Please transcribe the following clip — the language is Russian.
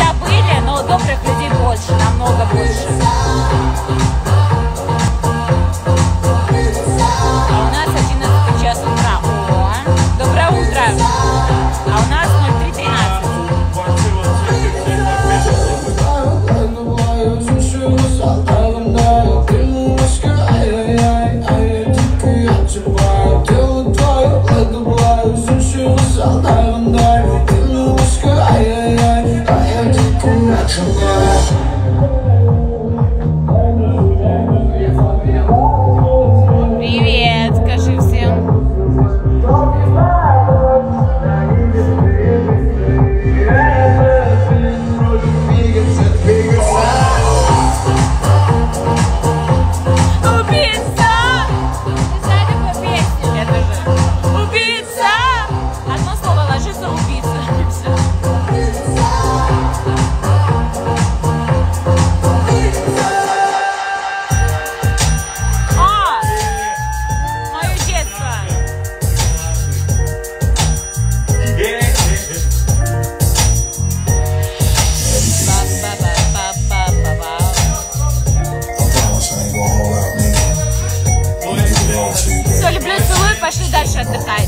всегда были, но добрых людей больше, намного больше. А у нас 11 час утра. О, доброе утро. А у нас 03:13. Привет, скажи всем. Все, люблю, целую, пошли дальше отдыхать.